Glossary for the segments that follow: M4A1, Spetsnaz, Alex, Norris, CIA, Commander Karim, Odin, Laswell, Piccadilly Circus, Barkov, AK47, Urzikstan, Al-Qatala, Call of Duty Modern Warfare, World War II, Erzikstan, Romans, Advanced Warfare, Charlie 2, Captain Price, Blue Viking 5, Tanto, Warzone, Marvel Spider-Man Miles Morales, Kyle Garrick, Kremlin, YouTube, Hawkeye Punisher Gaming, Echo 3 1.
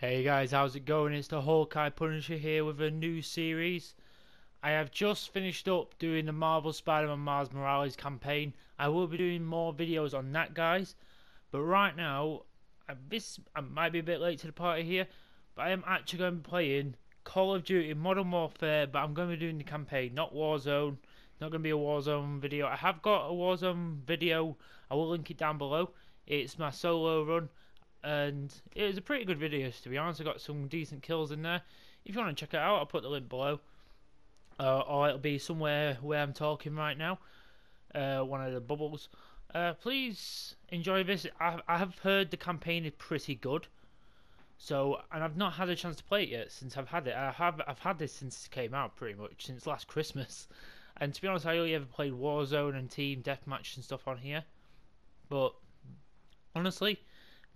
Hey guys, how's it going? It's the Hawkeye Punisher here with a new series. I have just finished up doing the Marvel Spider-Man Miles Morales campaign. I will be doing more videos on that, guys. But right now, I might be a bit late to the party here, but I am actually going to be playing Call of Duty Modern Warfare, but I'm going to be doing the campaign, not Warzone. It's not going to be a Warzone video. I have got a Warzone video. I will link it down below. It's my solo run. And it was a pretty good video, to be honest. I got some decent kills in there. If you want to check it out, I'll put the link below, or it'll be somewhere where I'm talking right now, one of the bubbles. Please enjoy this. I have heard the campaign is pretty good, so, and I've not had a chance to play it yet since I've had it. I've had this since it came out, pretty much since last Christmas. And to be honest, I only ever played Warzone and Team Deathmatch and stuff on here, but honestly,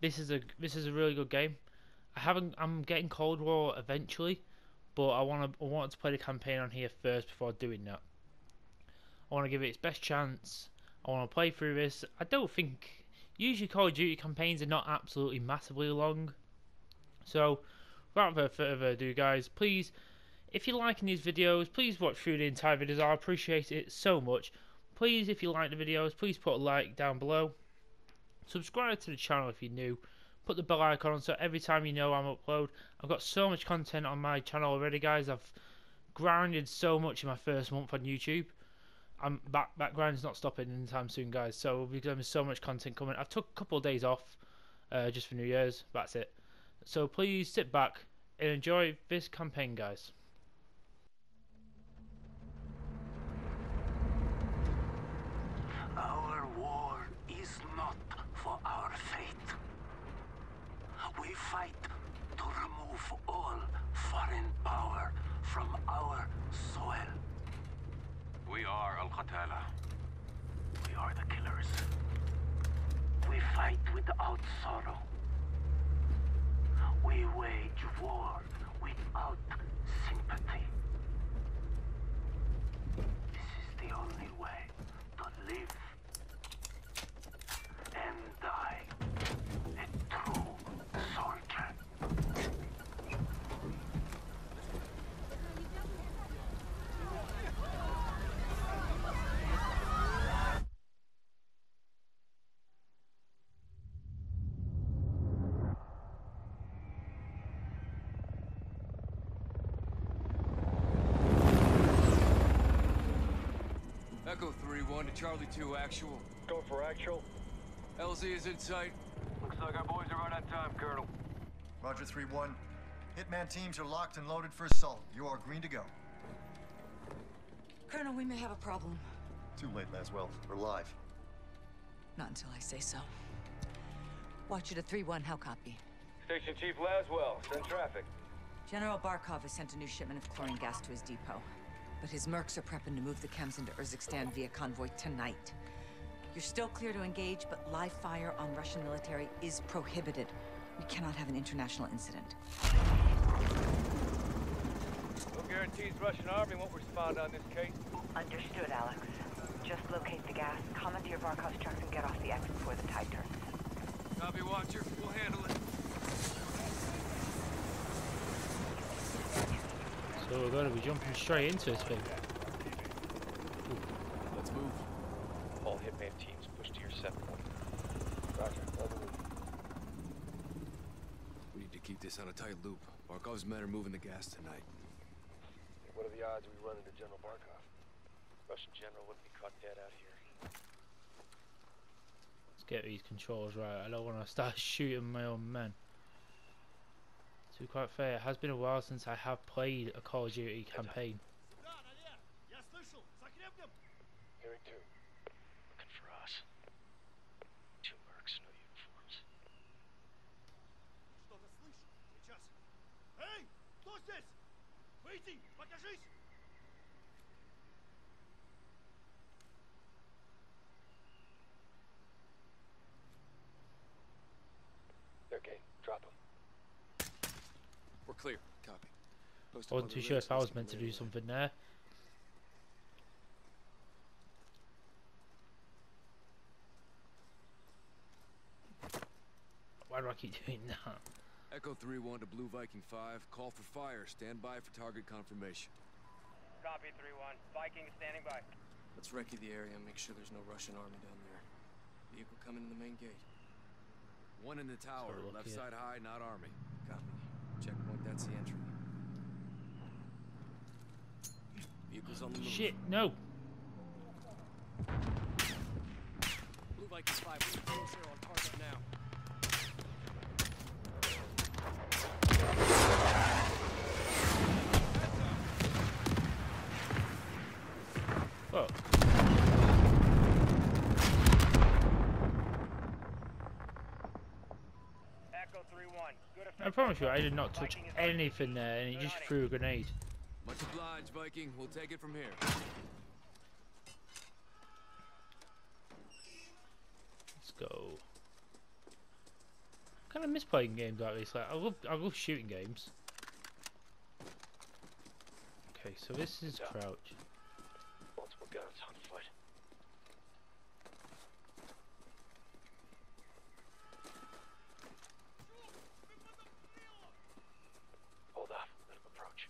This is a really good game. I'm getting Cold War eventually, but I want to play the campaign on here first before doing that. I want to give it its best chance. I want to play through this. I don't think usually Call of Duty campaigns are not absolutely massively long. So without further ado, guys, please, if you're liking these videos, please watch through the entire videos. I appreciate it so much. Please, if you like the videos, please put a like down below. Subscribe to the channel if you're new. Put the bell icon on so every time you know I'm upload. I've got so much content on my channel already, guys. I've grinded so much in my first month on YouTube. That grind's not stopping anytime soon, guys. So we've got so much content coming. I've took a couple of days off just for New Year's. That's it. So please sit back and enjoy this campaign, guys. Our war is not for our fate. We fight to remove all foreign power from our soil. We are Al-Qatala. We are the killers. We fight without sorrow. We wage war without sympathy. This is the only way to live and die a true soldier. Echo 3 1 to Charlie 2 actual. Go for actual. LZ is in sight. Looks like our boys are right on time, Colonel. Roger, 3-1. Hitman teams are locked and loaded for assault. You are green to go. Colonel, we may have a problem. Too late, Laswell. We're live. Not until I say so. Watch it at 3-1. How copy? Station Chief Laswell, send traffic. General Barkov has sent a new shipment of chlorine gas to his depot. But his mercs are prepping to move the chems into Urzikstan via convoy tonight. You're still clear to engage, but live fire on Russian military is prohibited. We cannot have an international incident. No guarantees Russian army won't respond on this case. Understood, Alex. Just locate the gas, commandeer Barkov's trucks, and get off the X before the tide turns. Copy, Watcher. We'll handle it. So we're going to be jumping straight into this thing. Let's move. All Hitman teams push to your set point. Roger, level loop. We need to keep this on a tight loop. Barkov's men are moving the gas tonight. Hey, what are the odds we run into General Barkov? Russian general wouldn't be caught dead out here. Let's get these controls right. I don't want to start shooting my own men. To be quite fair, it has been a while since I have played a Call of Duty campaign. Hearing two. Okay, drop him. We're clear. Copy. I wasn't too sure if I was meant to do something there. Why do I keep doing that? Echo 3 1 to Blue Viking 5. Call for fire. Stand by for target confirmation. Copy 3-1. Viking standing by. Let's recce the area and make sure there's no Russian army down there. Vehicle coming in the main gate. One in the tower. Left side high, not army. Copy. Checkpoint, that's the entry. Vehicles on the move. Shit, no. Blue Vikings 5, we're closer on target now. Whoa. Echo 3-1. I promise you, I did not touch anything there, and he just threw a grenade. Much obliged, Viking. We'll take it from here. Let's go. I kind of miss playing games like this. Like, I love shooting games. Okay, so this is crouch. Multiple guns on foot. Hold up, let him approach.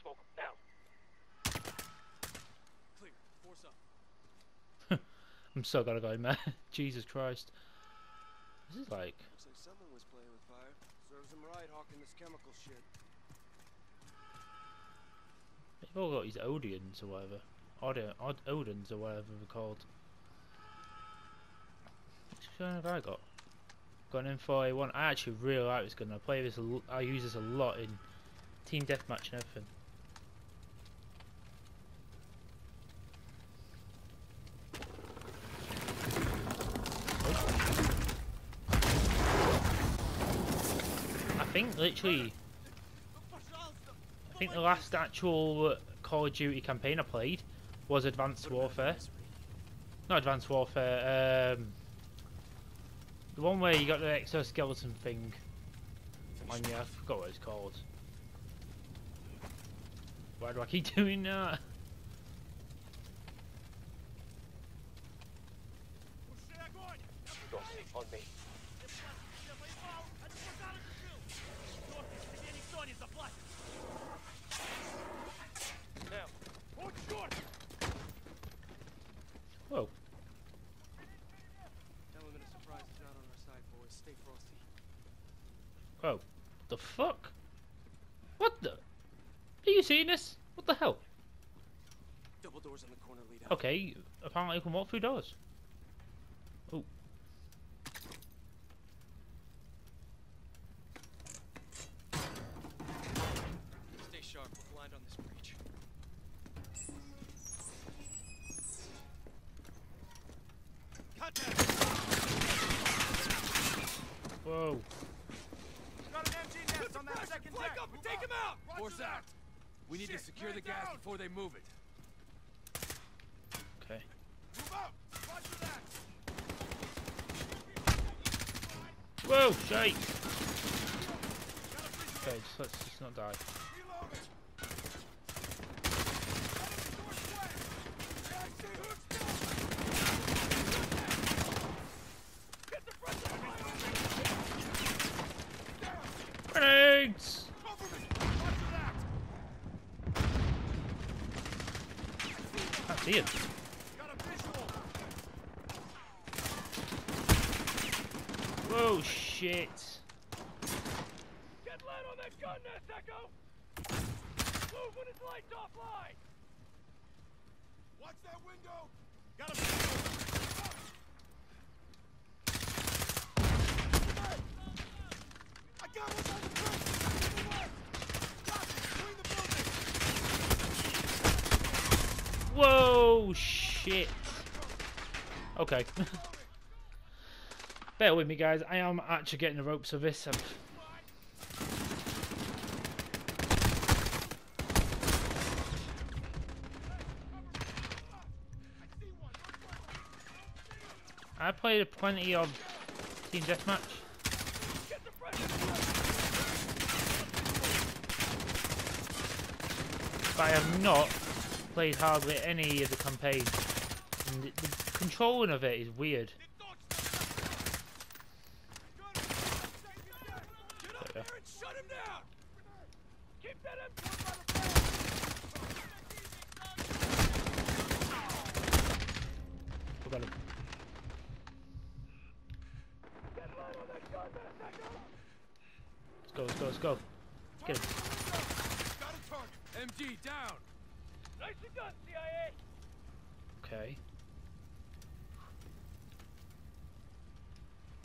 Smoke him down. Clear. Force up. I'm so glad I got him there. Jesus Christ. This is like... Looks like someone was playing with fire. Serves him right hawking this chemical shit. They've all got these Odians or whatever. Odins or whatever they're called. Which gun have I got? Got an M4A1. I actually really like this gun. I play this. I use this a lot in team deathmatch and everything. I think literally, I think the last actual Call of Duty campaign I played was Advanced Warfare. Not Advanced Warfare, the one where you got the exoskeleton thing on you. I forgot what it's called. Why do I keep doing that? On me. Whoa. Element of surprise is not on our side, boys. Stay frosty. Whoa. The fuck? What the? Are you seeing this? What the hell? Double doors on the corner lead out. Okay, apparently you can walk through doors. Oh. Stay sharp, we're blind on this breach. Whoa. He's got an MG nest on that second deck. Up and take him out. Force out. We need to secure the gas before they move it. Okay. Move up. Watch for that. Whoa, shite. Okay, let's just not die. Grenades! I see him. Whoa, shit. Get light on that gun, Echo! Move when it's lights offline! Watch that window! Got a visual! Whoa, shit. Okay. Bear with me, guys. I am actually getting the ropes of this. I played plenty of team deathmatch. but I have not played hardly any of the campaign. And the controlling of it is weird. Let's go. Get him. Got a target. MG down. Nicely done, CIA. Okay.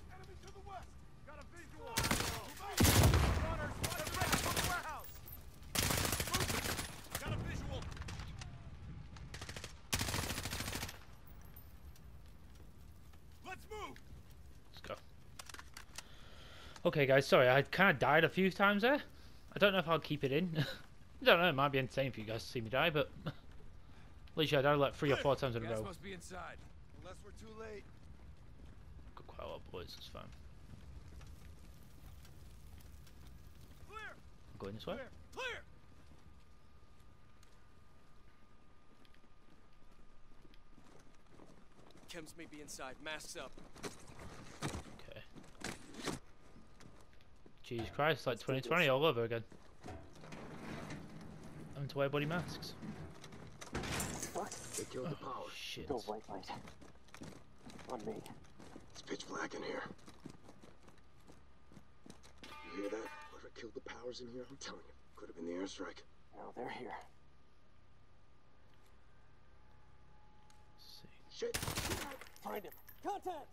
Enemy to the west. Got a visual. Runners on the right from the warehouse. Got a visual. Let's move. Okay guys, sorry, I kind of died a few times there. I don't know if I'll keep it in. I don't know, it might be entertaining for you guys to see me die, but... at least I died like 3 or 4 times in a row. Must be inside, unless we're too late. Got quite a lot of bullets, it's fine. Clear. I'm going this way. Clear. Chems may be inside, masks up. Jesus Christ, like 2020 all over again. Having to wear body masks. What? They killed the power. Shit. No white light. On me. It's pitch black in here. You hear that? Whoever killed the powers in here, I'm telling you. Could have been the airstrike. Now they're here. Let's see. Shit! Find him! Contact!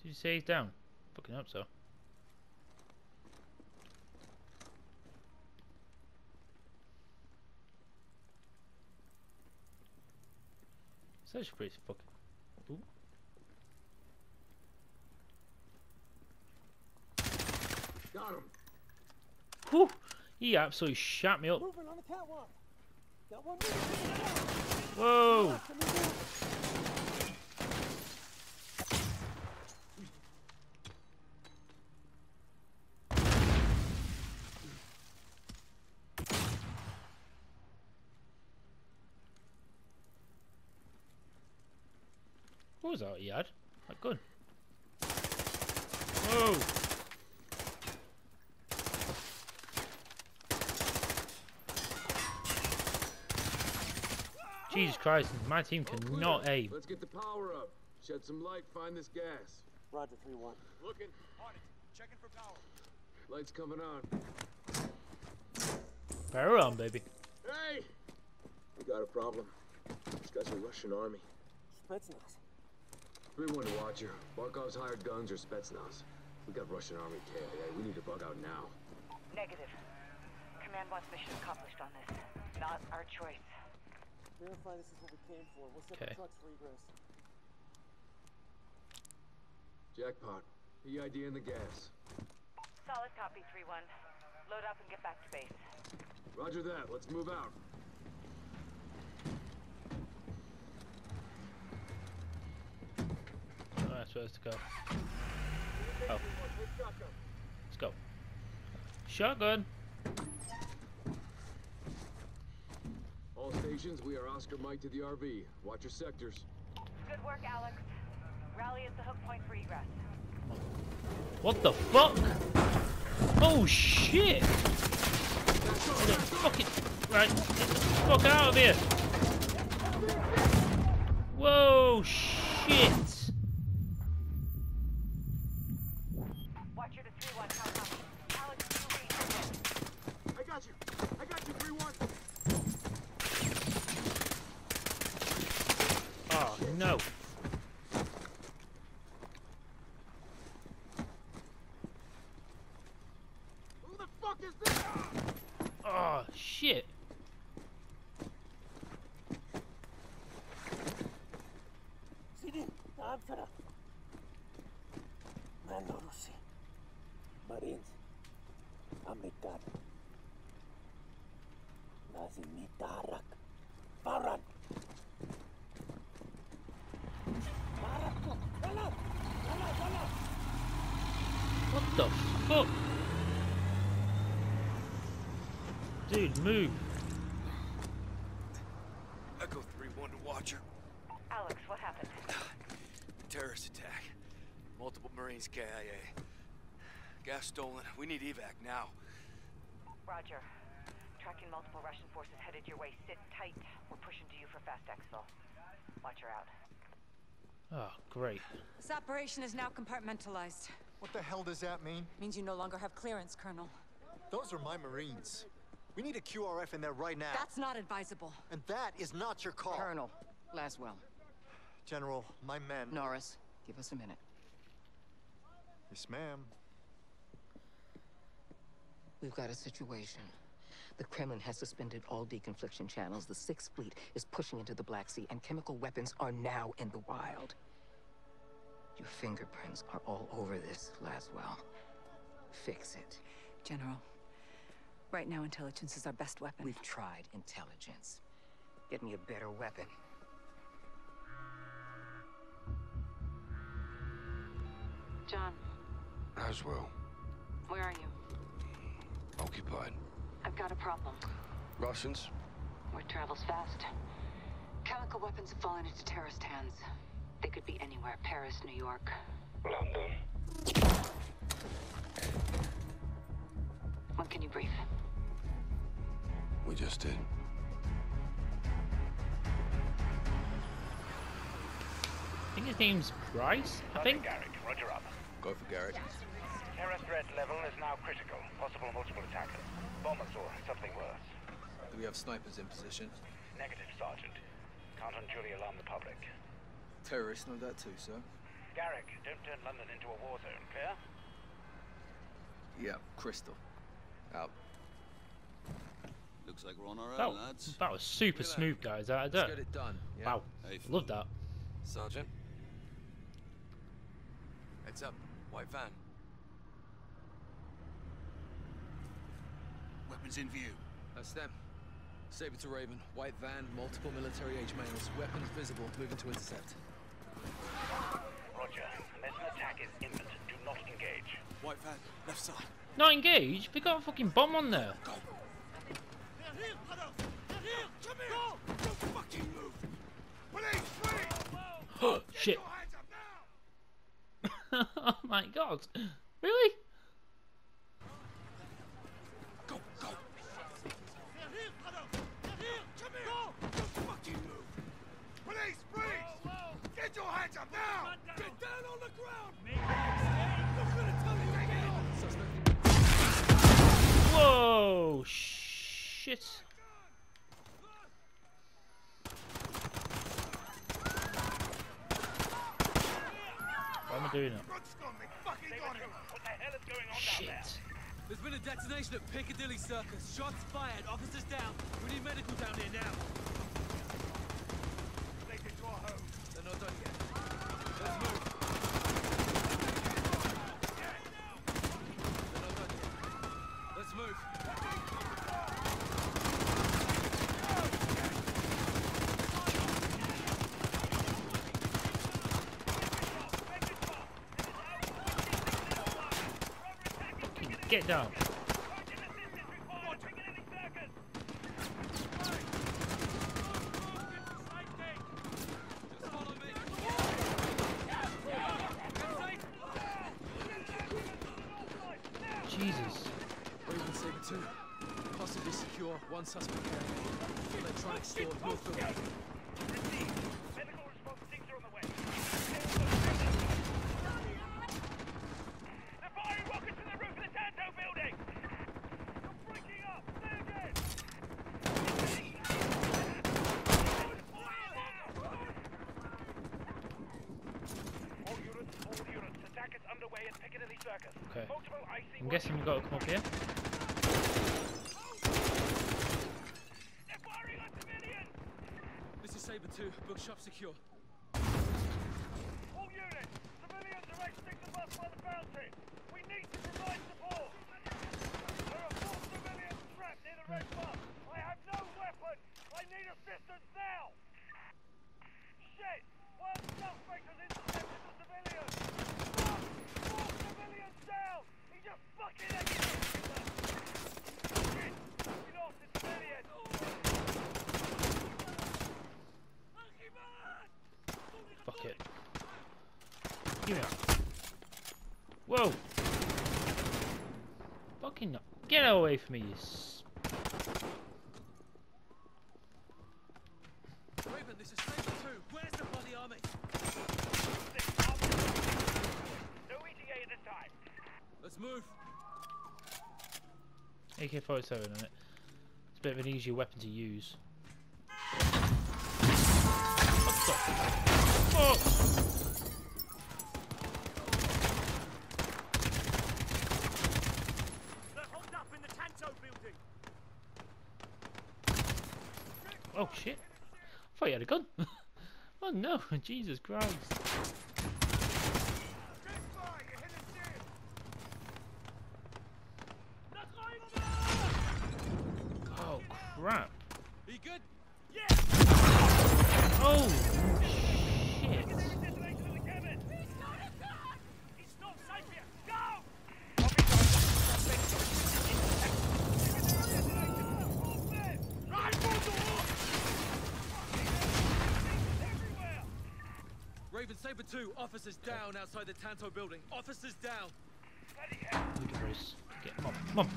Did you say he's down? Fucking hope so. It's actually pretty fucking. Ooh. Got him. Whew! He absolutely shot me up. Moving on the catwalk. Got one moving. Whoa! What was that he had? That gun. Whoa! Jesus Christ, my team cannot aim. Let's get the power up. Shed some light, find this gas. Roger, 3-1. Looking. On it. Checking for power. Light's coming on. Power on, baby. Hey! We got a problem. This guy's a Russian army. That's nice. 3-1 to watch her. Barkov's hired guns or Spetsnaz. We got Russian army KIA. We need to bug out now. Negative. Command wants mission accomplished on this. Not our choice. Verify this is what we came for. We'll set the trucks for egress. Jackpot. EID in the gas. Solid copy, 3-1. Load up and get back to base. Roger that. Let's move out. Supposed to go. Oh. Let's go. Shotgun. All stations, we are Oscar Mike to the RV. Watch your sectors. Good work, Alex. Rally is the hook point for egress. What the fuck? Oh shit! Fucking right, get the fuck out of here! Whoa, shit! the fuck? Dude, move. Echo 3-1 to Watcher. Alex, what happened? Terrorist attack. Multiple Marines KIA. Gas stolen. We need evac now. Roger. Tracking multiple Russian forces headed your way. Sit tight. We're pushing to you for fast exfil. Watch her out. Oh, great. This operation is now compartmentalized. What the hell does that mean? Means you no longer have clearance, Colonel. Those are my Marines. We need a QRF in there right now. That's not advisable. And that is not your call. Colonel, Laswell. General, my men... Norris, give us a minute. Yes, ma'am. We've got a situation. The Kremlin has suspended all deconfliction channels. The Sixth Fleet is pushing into the Black Sea, and chemical weapons are now in the wild. Your fingerprints are all over this, Laswell. Fix it. General, right now intelligence is our best weapon. We've tried intelligence. Get me a better weapon. John. Laswell. Where are you? Occupied. I've got a problem. Russians? Word travels fast. Chemical weapons have fallen into terrorist hands. They could be anywhere. Paris, New York. London. When can you brief? We just did. I think his name's Price, I think. Garrick, roger up. Go for Garrick. Terror threat level is now critical. Possible multiple attackers. Bombers or something worse. Do we have snipers in position? Negative, Sergeant. Can't unduly alarm the public. Terrorists know that too, sir. Garrick, don't turn London into a war zone, clear? Yeah, crystal. Out. Looks like we're on our own, lads. That was super smooth, guys. Let's get it done. Yeah. Wow, hey, love that. Sergeant. Heads up, white van. Weapons in view. That's them. Saber to Raven, white van, multiple military age males, weapons visible, moving to intercept. Roger, unless an attack is imminent, do not engage. White van, left side. Not engage? We got a fucking bomb on there. Go. They're here, Adolf. They're here. Come here. Go. Don't fucking move. Police, police. Oh, shit. Oh my god. Really? Get your hands up now! Get down on the ground! Whoa! Shit! Why am I doing it? What the hell is going on down there? There's been a detonation at Piccadilly Circus. Shots fired. Officers down. We need medical down here now. Take it to our home. They're not done yet. Let's move. They're not done yet. Let's move. Get down. One suspect carrying electronic stored north of it. Receive. Medical response teams are on the way. They're firing rockets to the roof of the Tanto building! You're breaking up! Move it! All units, attack is underway at Piccadilly Circus. Okay. I'm guessing we've got to come up here. Saber 2, bookshop secure. All units, civilians are exiting the bus by the bounty. We need to provide support. There are 4 civilians trapped near the red bus. I have no weapons. I need assistance now. Shit! One suspect has intercepted the civilians. 4 civilians down. Give me that. Whoa! Fucking no. Get away from me, you Raven, this is Raven 2. Where's the bloody army? No ETA at this time. Let's move. AK47 on it. It's a bit of an easier weapon to use. Oh! Oh shit! I thought you had a gun. Oh no! Jesus Christ! Oh crap! Are you good? Yeah. Oh shit! It's not safe here. Go! Raven, Sabre 2, officers down outside the Tanto building. Officers down. Look at Bruce. Get him up. Come on.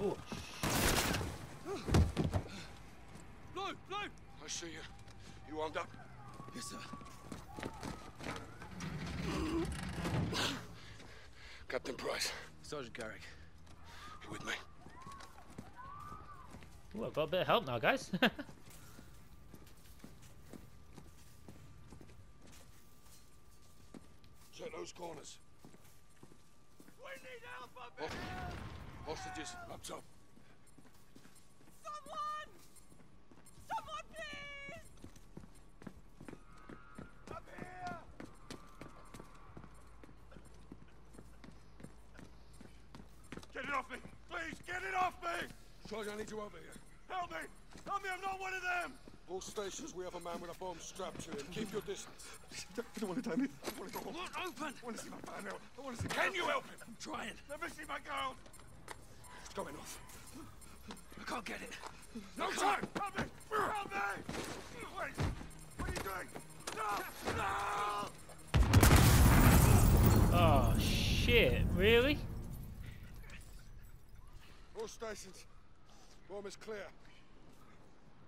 Oh, shit. Blue, Blue! I see you. You armed up? Yes, sir. Captain Price. Sergeant Garrick. You with me? Ooh, I've got a bit of help now, guys. Check those corners. We need help up here! Hostages, up top. Someone! Someone, please! Up here! Get it off me! Please, get it off me! Charlie, I need you over here. Help me! Help me, I'm not one of them! All stations, we have a man with a bomb strapped to him. Keep your distance. I don't want to damn it. I want to go home. Open! I want to see my family. I want to see my Can girl. You help him? I'm trying. Let me see my girl. It's going off. I can't get it. No time! Help me! Help me! Wait! What are you doing? No! No! Oh, shit. Really? All stations. Bomb is clear.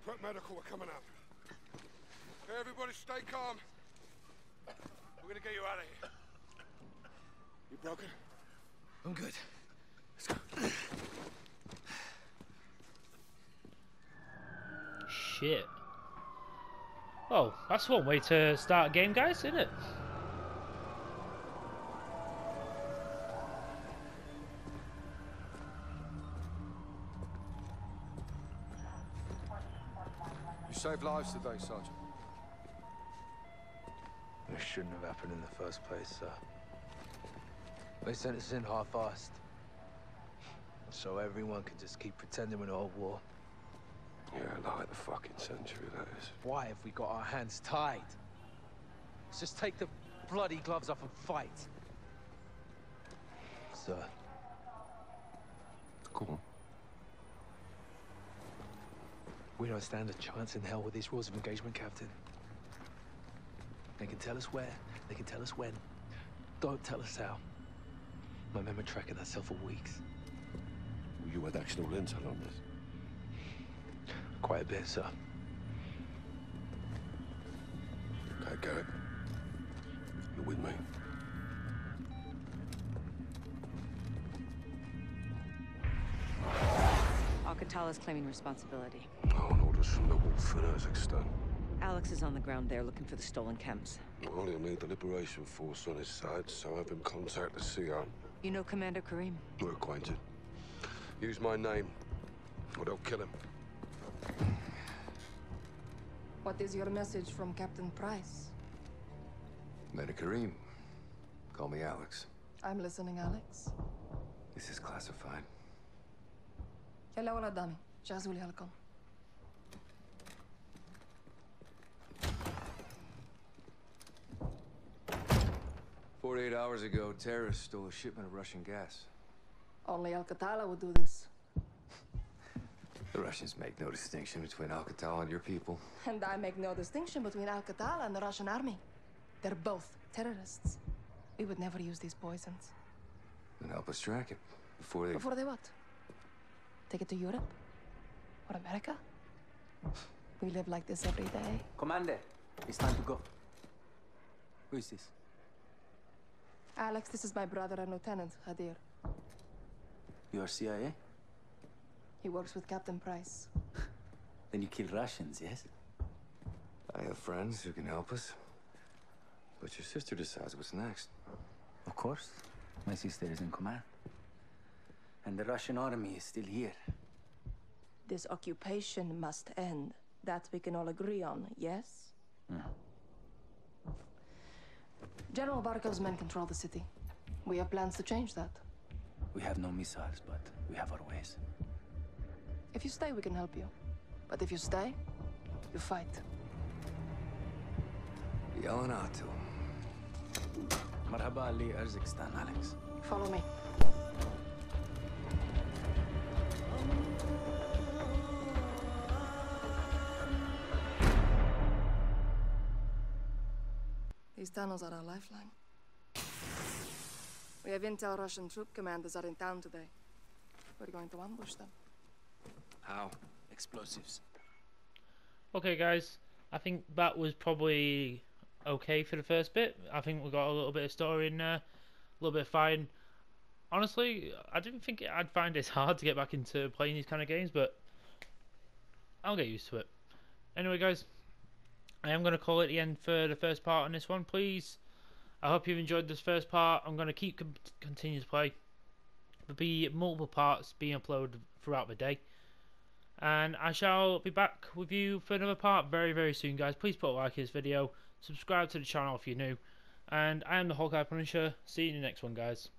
Prep medical are coming up. Hey, everybody stay calm. We're gonna get you out of here. You broken? I'm good. Let's go. Shit. Oh, that's one way to start a game, guys, isn't it? Saved lives today, Sergeant. This shouldn't have happened in the first place, sir. They sent us in half-assed, so everyone could just keep pretending we're in a whole war. Yeah, like the fucking century, that is. Why have we got our hands tied? Let's just take the bloody gloves off and fight. Sir. Go on. We don't stand a chance in hell with these rules of engagement, Captain. They can tell us where, they can tell us when. Don't tell us how. My men were tracking that cell for weeks. You had actual intel on this? Quite a bit, sir. Okay, Garrett. You're with me. Al-Qatala's claiming responsibility. On orders from the wolf in Urzikstan. Alex is on the ground there looking for the stolen chems. Well, he'll need the Liberation Force on his side, so have him contact the CIA. You know Commander Karim? We're acquainted. Use my name, or they'll kill him. What is your message from Captain Price? Commander Karim. Call me Alex. I'm listening, Alex. This is classified. يلا ولد دامي جهزوا لي هالكم ...48 hours ago, terrorists stole a shipment of Russian gas. Only Al-Qatala would do this. The The Russians make no distinction between Al-Qatala and your people. And I make no distinction between Al-Qatala and the Russian army. They're both terrorists. We would never use these poisons. Then help us track it. Before they what? Take it to Europe? Or America? We live like this every day. Commander, it's time to go. Who is this? Alex, this is my brother and Lieutenant, Khadir. You are CIA? He works with Captain Price. Then you kill Russians, yes? I have friends who can help us. But your sister decides what's next. Of course. My sister is in command. And the Russian army is still here. This occupation must end. That we can all agree on, yes? Mm. General Barkov's men control the city. We have plans to change that. We have no missiles, but we have our ways. If you stay, we can help you. But if you stay, you fight. Yelling out to him. Marhaba Ali, Erzikstan, Alex. Follow me. These tunnels are our lifeline. We have intel Russian troop commanders are in town today. We're going to ambush them. How? Explosives. Okay, guys. I think that was probably okay for the first bit. I think we got a little bit of story in there, a little bit of fighting. Honestly, I didn't think I'd find it hard to get back into playing these kind of games, but I'll get used to it. Anyway, guys, I am going to call it the end for the first part on this one. Please, I hope you've enjoyed this first part. I'm going to keep continue to play. There'll be multiple parts being uploaded throughout the day. And I shall be back with you for another part very, very soon, guys. Please put a like to this video. Subscribe to the channel if you're new. And I am the Hawkeye Punisher. See you in the next one, guys.